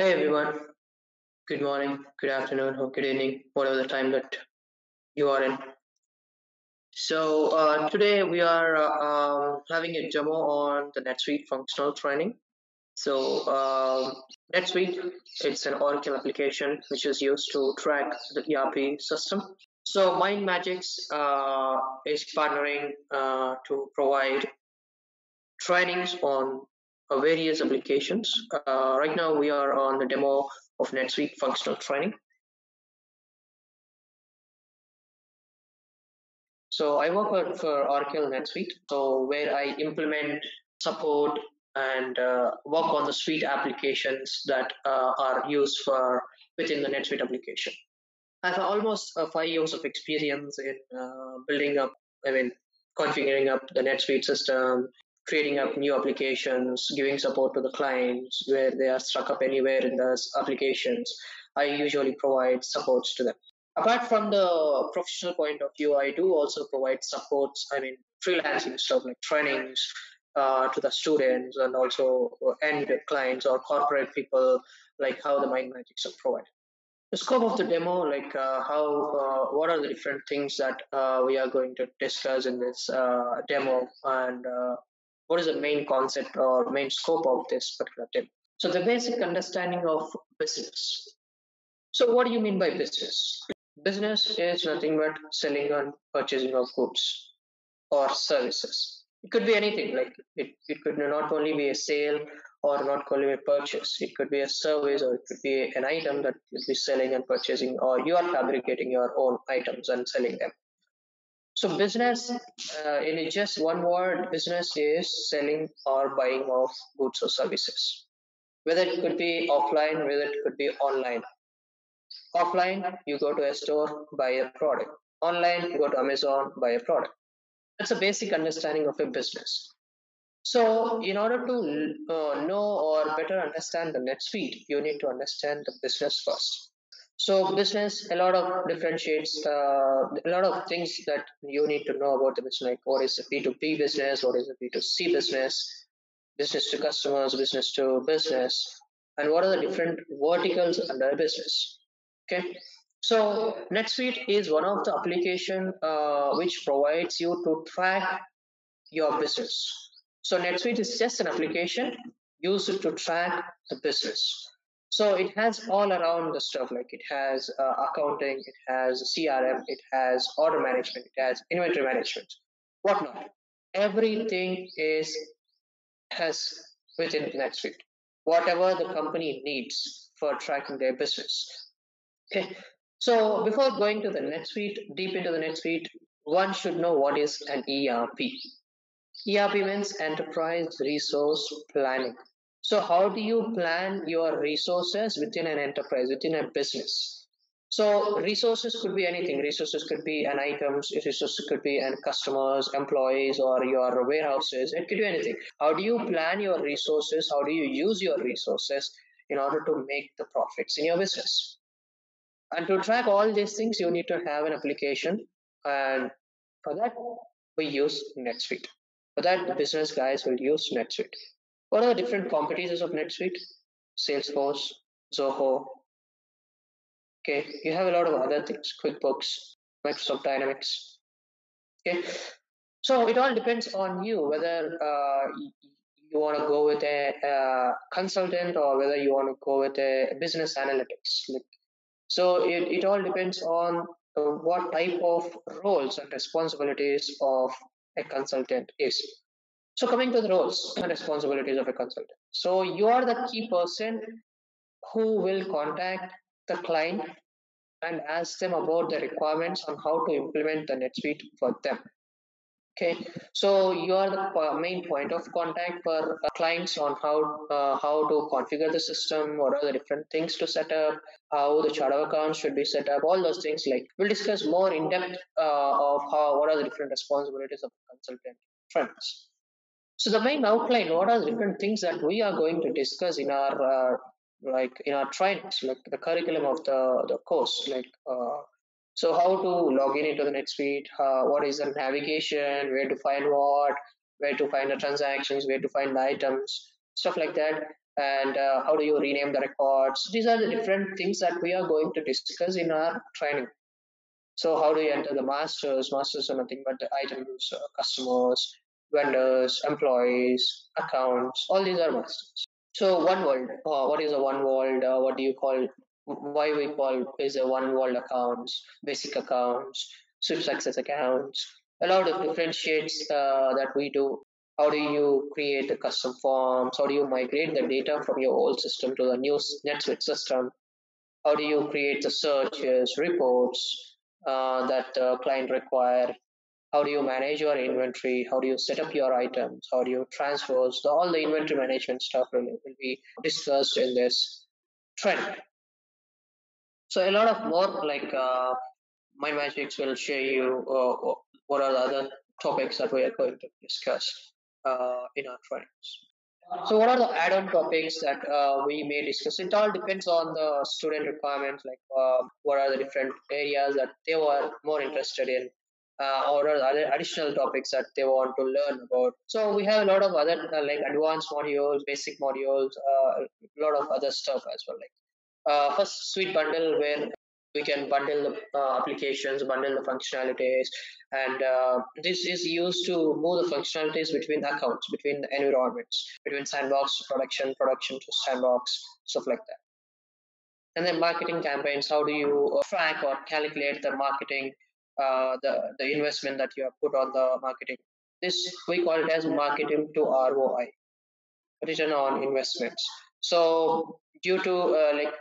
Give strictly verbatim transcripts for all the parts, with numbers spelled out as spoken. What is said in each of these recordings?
Hey everyone, good morning, good afternoon, or good evening, whatever the time that you are in. So uh, today we are uh, um, having a demo on the NetSuite functional training. So uh, NetSuite, it's an Oracle application which is used to track the E R P system. So MindMajix uh, is partnering uh, to provide trainings on various applications. Uh, right now we are on the demo of NetSuite functional training. So I work for Oracle NetSuite, so where I implement, support, and uh, work on the suite applications that uh, are used for within the NetSuite application. I have almost uh, five years of experience in uh, building up, I mean, configuring up the NetSuite system, creating up new applications, giving support to the clients where they are stuck up anywhere in those applications. I usually provide supports to them. Apart from the professional point of view, I do also provide supports, I mean, freelancing stuff like trainings uh, to the students and also end clients or corporate people, like how the MindMajix are provided. The scope of the demo, like uh, how, uh, what are the different things that uh, we are going to discuss in this uh, demo, and uh, what is the main concept or main scope of this particular demo? So the basic understanding of business. So what do you mean by business? Business is nothing but selling and purchasing of goods or services. It could be anything, like it, it could not only be a sale or not only a purchase. It could be a service, or it could be an item that you'll be selling and purchasing, or you are fabricating your own items and selling them. So business, uh, in just one word, business is selling or buying of goods or services, whether it could be offline, whether it could be online. Offline, you go to a store, buy a product. Online, you go to Amazon, buy a product. That's a basic understanding of a business. So in order to uh, know or better understand the NetSuite, you need to understand the business first. So business, a lot of differentiates, uh, a lot of things that you need to know about the business, like what is a B two B business, what is a B two C business, business to customers, business to business, and what are the different verticals under a business, okay? So NetSuite is one of the application uh, which provides you to track your business. So NetSuite is just an application used to track the business. So it has all around the stuff, like it has uh, accounting, it has C R M, it has order management, it has inventory management, whatnot. Everything is has within NetSuite, whatever the company needs for tracking their business. Okay. So before going to the NetSuite, deep into the NetSuite, one should know what is an E R P. E R P means Enterprise Resource Planning. So how do you plan your resources within an enterprise, within a business? So resources could be anything. Resources could be an items, resources could be an customers, employees, or your warehouses. It could be anything. How do you plan your resources? How do you use your resources in order to make the profits in your business? And to track all these things, you need to have an application. And for that, we use NetSuite. For that, the business guys will use NetSuite. What are the different competitors of NetSuite? Salesforce, Zoho. Okay, you have a lot of other things, QuickBooks, Microsoft Dynamics. Okay, so it all depends on you whether uh, you want to go with a, a consultant or whether you want to go with a business analytics. So it, it all depends on what type of roles and responsibilities of a consultant is. So coming to the roles and responsibilities of a consultant. So you are the key person who will contact the client and ask them about the requirements on how to implement the NetSuite for them. Okay, so you are the main point of contact for clients on how uh, how to configure the system, what are the different things to set up, how the chart of accounts should be set up, all those things. Like we'll discuss more in depth uh, of how what are the different responsibilities of the consultant friends. So the main outline, what are the different things that we are going to discuss in our uh, like in our trainings, like the curriculum of the, the course, like uh, so how to log in into the NetSuite, uh, what is the navigation, where to find what, where to find the transactions, where to find the items, stuff like that. and uh, how do you rename the records. These are the different things that we are going to discuss in our training. So how do you enter the masters? Masters are nothing but the items, uh, customers, vendors, employees, accounts, all these are masters. So one world, uh, what is a one world? Uh, what do you call, why we call is a one world accounts, basic accounts, Swift success accounts, a lot of different shades uh, that we do. How do you create a custom forms? How do you migrate the data from your old system to the new NetSuite system? How do you create the searches, reports uh, that the client require? How do you manage your inventory? How do you set up your items? How do you transfer? So all the inventory management stuff really will be discussed in this trend. So a lot of more like uh, MindMajix will share you uh, what are the other topics that we are going to discuss uh, in our trainings. So what are the add-on topics that uh, we may discuss? It all depends on the student requirements, like uh, what are the different areas that they were more interested in, uh, or are there additional topics that they want to learn about. So we have a lot of other uh, like advanced modules, basic modules, uh, a lot of other stuff as well. Like uh, first, Suite Bundle, where we can bundle the uh, applications, bundle the functionalities, and uh, this is used to move the functionalities between accounts, between the environments, between sandbox to production, production to sandbox, stuff like that. And then marketing campaigns, how do you track or calculate the marketing, uh, the, the investment that you have put on the marketing. This we call it as marketing to R O I, return on investments. So due to uh, like,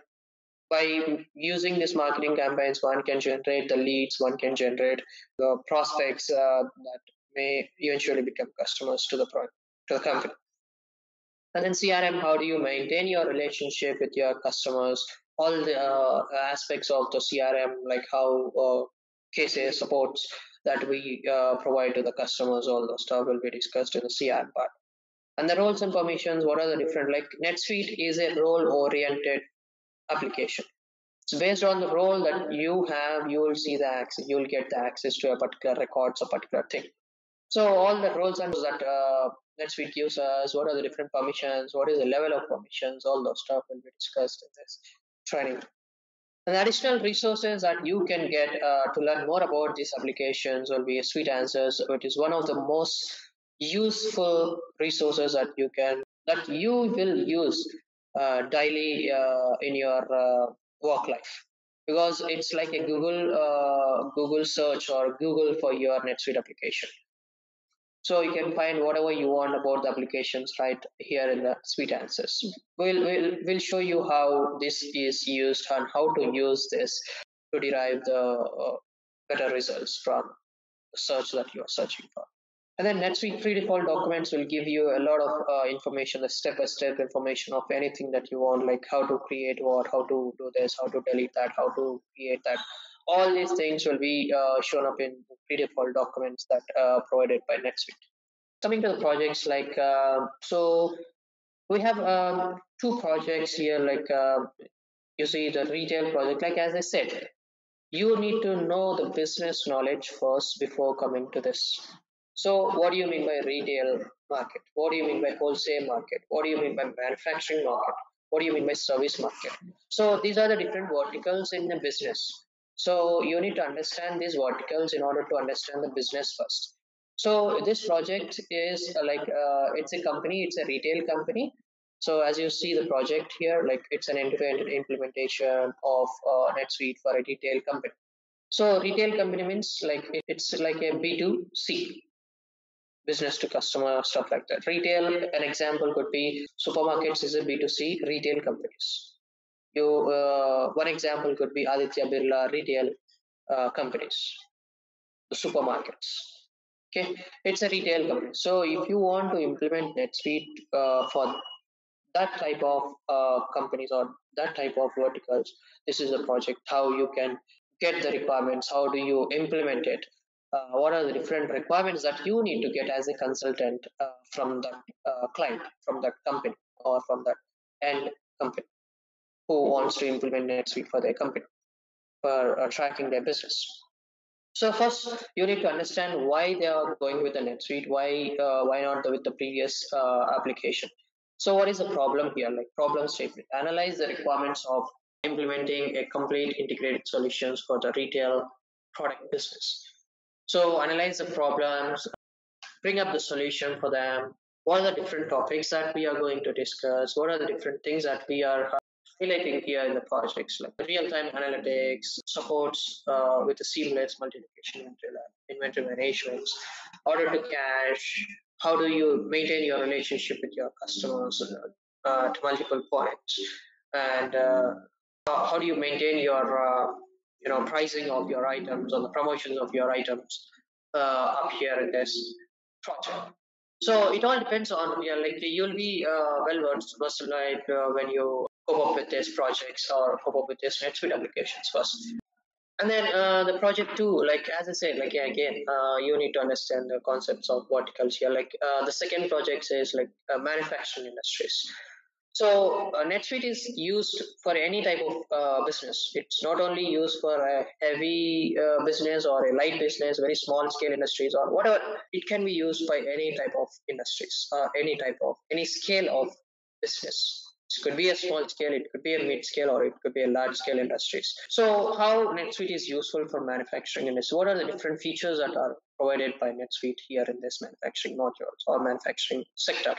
by using these marketing campaigns, one can generate the leads, one can generate the prospects uh, that may eventually become customers to the product, to the company. And then C R M, how do you maintain your relationship with your customers? All the uh, aspects of the C R M, like how uh, K C A supports that we uh, provide to the customers, all those stuff will be discussed in the C R M part. And the roles and permissions, what are the different, like NetSuite is a role-oriented application. So based on the role that you have, you will see the access, you will get the access to a particular records, a particular thing. So all the roles and that uh, NetSuite gives us, what are the different permissions, what is the level of permissions, all those stuff will be discussed in this training. And additional resources that you can get uh, to learn more about these applications will be Suite Answers, which is one of the most useful resources that you can, that you will use Uh, daily uh, in your uh, work life, because it's like a Google uh, Google search or Google for your NetSuite application. So you can find whatever you want about the applications right here in the Suite Answers. We'll, we'll, we'll show you how this is used and how to use this to derive the uh, better results from the search that you are searching for. And then NetSuite pre-default documents will give you a lot of uh, information, the step-by-step information of anything that you want, like how to create what, how to do this, how to delete that, how to create that. All these things will be uh, shown up in pre-default documents that are provided by NetSuite. Coming to the projects, like, uh, so we have uh, two projects here, like uh, you see the retail project, like as I said, you need to know the business knowledge first before coming to this. So what do you mean by retail market? What do you mean by wholesale market? What do you mean by manufacturing market? What do you mean by service market? So these are the different verticals in the business. So you need to understand these verticals in order to understand the business first. So this project is like, uh, it's a company, it's a retail company. So as you see the project here, like it's an end-to-end implementation of uh, NetSuite for a retail company. So retail company means like, it's like a B two C. Business to customer, stuff like that. Retail, an example could be supermarkets is a B two C, retail companies. You, uh, one example could be Aditya Birla retail uh, companies, the supermarkets. Okay, it's a retail company. So if you want to implement NetSuite uh, for that type of uh, companies or that type of verticals, this is a project, how you can get the requirements, how do you implement it. Uh, what are the different requirements that you need to get as a consultant uh, from that uh, client, from that company, or from that end company who wants to implement NetSuite for their company, for uh, tracking their business. So first, you need to understand why they are going with the NetSuite, why uh, why not the, with the previous uh, application. So what is the problem here? Like problem statement, analyze the requirements of implementing a complete integrated solutions for the retail product business. So analyze the problems, bring up the solution for them. What are the different topics that we are going to discuss? What are the different things that we are highlighting here in the projects, like real-time analytics, supports uh, with the seamless multiplication inventory management, order to cash, how do you maintain your relationship with your customers uh, to multiple points, and uh, how do you maintain your uh, you know pricing of your items or the promotions of your items uh, up here in this project. So it all depends on yeah, like you'll be uh, well versed like uh, when you cope up with these projects or cope up with these NetSuite applications first. And then uh, the project too, like as I said, like yeah, again, uh, you need to understand the concepts of verticals here. Like uh, the second project is like uh, manufacturing industries. So uh, NetSuite is used for any type of uh, business. It's not only used for a heavy uh, business or a light business, very small scale industries or whatever. It can be used by any type of industries, uh, any type of, any scale of business. It could be a small scale, it could be a mid scale, or it could be a large scale industries. So how NetSuite is useful for manufacturing industry? What are the different features that are provided by NetSuite here in this manufacturing modules or manufacturing sector?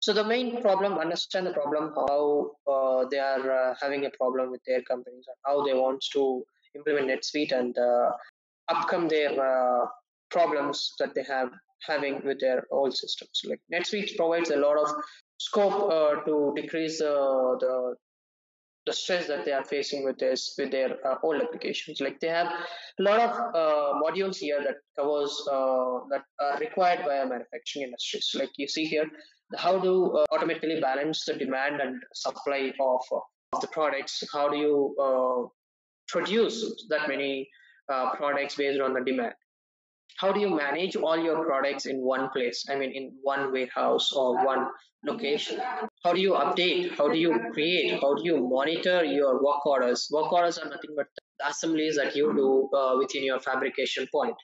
So the main problem, understand the problem, how uh, they are uh, having a problem with their companies and how they want to implement NetSuite and uh, overcome their uh, problems that they have having with their old systems. Like NetSuite provides a lot of scope uh, to decrease uh, the the stress that they are facing with this with their uh, old applications. Like they have a lot of uh, modules here that covers uh, that are required by manufacturing industries. Like you see here, how to uh, automatically balance the demand and supply of, of the products. How do you uh, produce that many uh, products based on the demand? How do you manage all your products in one place? I mean, in one warehouse or one location. How do you update? How do you create? How do you monitor your work orders? Work orders are nothing but the assemblies that you do uh, within your fabrication point.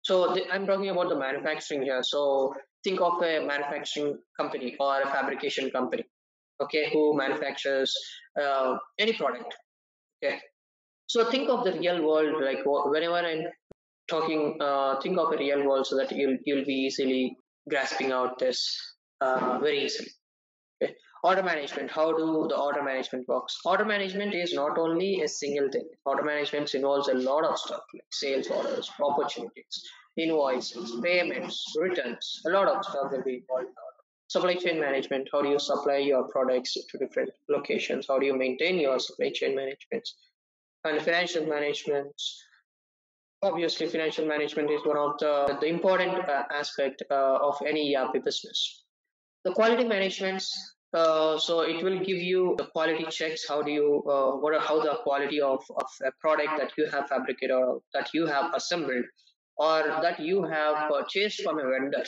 So the, I'm talking about the manufacturing here. So think of a manufacturing company or a fabrication company, okay, who manufactures uh, any product, okay. So think of the real world, like whenever I'm talking, uh, think of a real world so that you'll, you'll be easily grasping out this uh, very easily. Okay. Order management, how do the order management works? Order management is not only a single thing. Order management involves a lot of stuff like sales orders, opportunities, invoices, payments, returns, a lot of stuff will be involved. Supply chain management, how do you supply your products to different locations? How do you maintain your supply chain management? And financial management, obviously financial management is one of the, the important uh, aspect uh, of any E R P business. The quality management, uh, so it will give you the quality checks. How do you, uh, what are, how the quality of, of a product that you have fabricated or that you have assembled or that you have purchased from a vendor.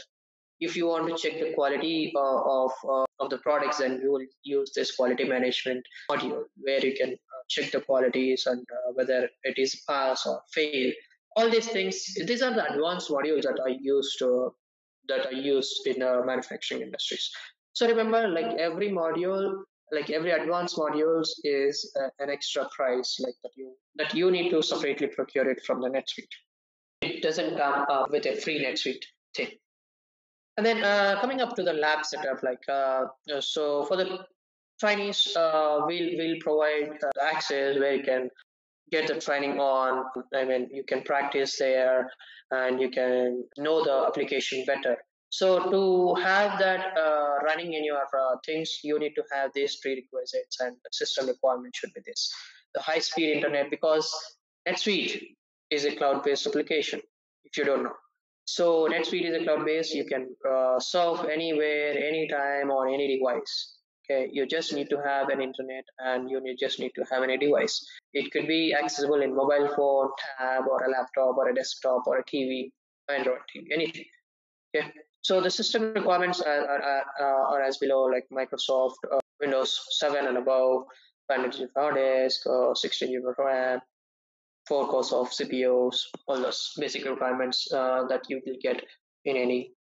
If you want to check the quality uh, of, uh, of the products, then you will use this quality management module where you can check the qualities and uh, whether it is pass or fail. All these things, these are the advanced modules that are used to that are used in uh, manufacturing industries. So remember, like every module, like every advanced modules is uh, an extra price, like that you that you need to separately procure it from the NetSuite. It doesn't come uh, with a free NetSuite thing. And then uh, coming up to the lab setup, like uh, so for the trainees, uh, we'll we'll provide uh, access where you can get the training on. I mean, you can practice there and you can know the application better. So to have that uh, running in your uh, things, you need to have these prerequisites, and the system requirement should be this. The high-speed internet, because NetSuite is a cloud-based application, if you don't know. So NetSuite is a cloud-based, you can uh, surf anywhere, anytime on any device. Okay, you just need to have an internet and you need, just need to have a device. It could be accessible in mobile phone, tab, or a laptop, or a desktop, or a T V, Android T V, anything. Okay. So the system requirements are, are, are, are as below, like Microsoft, uh, Windows seven and above, five hundred G B hard disk, uh, sixteen G B RAM, four cores of C P Us, all those basic requirements uh, that you will get in any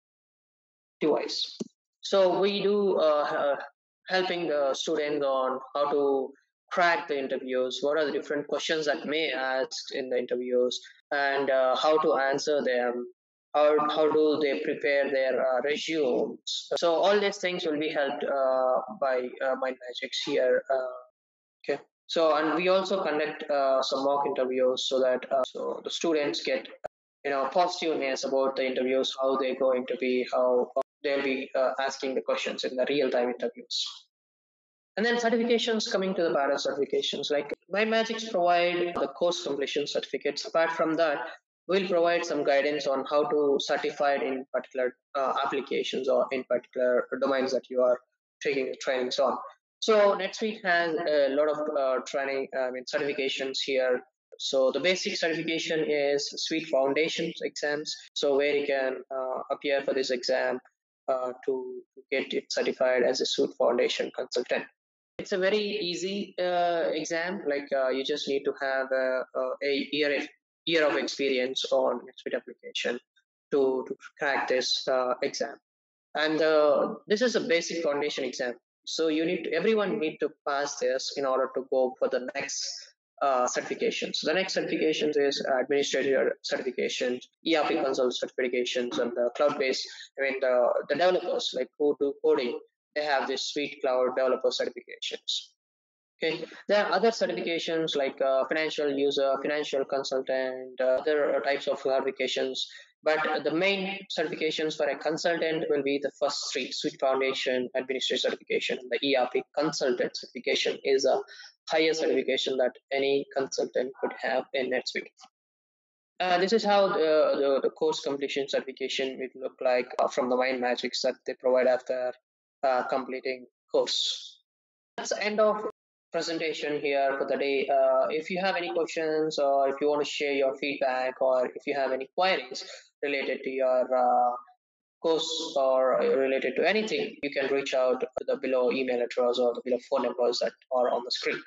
device. So we do uh, uh, helping the students on how to crack the interviews, what are the different questions that may asked in the interviews, and uh, how to answer them, how, how do they prepare their uh, resumes. So all these things will be helped uh, by uh, MindMajix here. Uh, okay. So, and we also conduct uh, some mock interviews so that uh, so the students get, you know, positiveness about the interviews, how they're going to be, how they'll be uh, asking the questions in the real-time interviews. And then certifications, coming to the part of certifications, like MindMajix provide the course completion certificates. Apart from that, we'll provide some guidance on how to certify in particular uh, applications or in particular domains that you are taking the trainings on. So NetSuite has a lot of uh, training, I mean, certifications here. So the basic certification is SuiteFoundation exams. So where you can uh, appear for this exam uh, to get it certified as a SuiteFoundation consultant. It's a very easy uh, exam. Like uh, you just need to have a, a year, year of experience on NetSuite application to, to crack this uh, exam. And uh, this is a basic foundation exam. So you need to, everyone need to pass this in order to go for the next uh, certifications. So the next certifications is administrator certifications, E R P consult certifications, and the cloud-based. I mean, the, the developers like who do coding, they have this Suite Cloud Developer certifications. Okay, there are other certifications like uh, financial user, financial consultant, uh, other types of certifications. But the main certifications for a consultant will be the first three: SuiteFoundation, administrator certification, and the E R P consultant certification is a higher certification that any consultant could have in NetSuite. Uh, this is how the, the, the course completion certification will look like uh, from the MindMajix that they provide after uh, completing course. That's the end of presentation here for the day. Uh, if you have any questions, or if you want to share your feedback, or if you have any queries related to your uh, course or related to anything, you can reach out to the below email address or the below phone numbers that are on the screen.